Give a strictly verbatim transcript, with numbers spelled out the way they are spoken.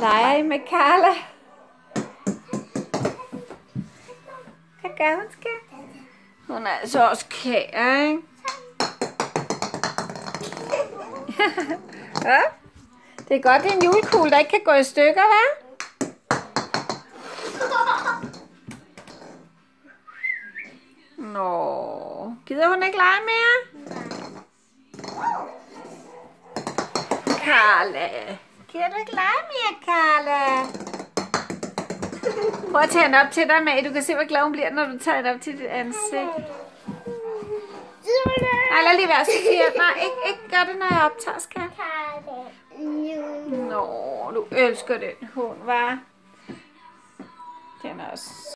Nej, med Karla. Hvad gør hun, skat? Hun er altså også kære, ikke? Ja. Det er godt, det er en julekugle, der ikke kan gå i stykker, hva'? Nå, gider hun ikke lege mere? Karla. Gider du ikke lege mere, Karla? Prøv at tage hende op til dig, Mag. Du kan se, hvor glad hun bliver, når du tager hende op til dit ansigt. Nej, lad lige være, Sofia. Nej, ikke, ikke gør det, når jeg optager, skat. Nå, du elsker den hund, hva'? Den er også...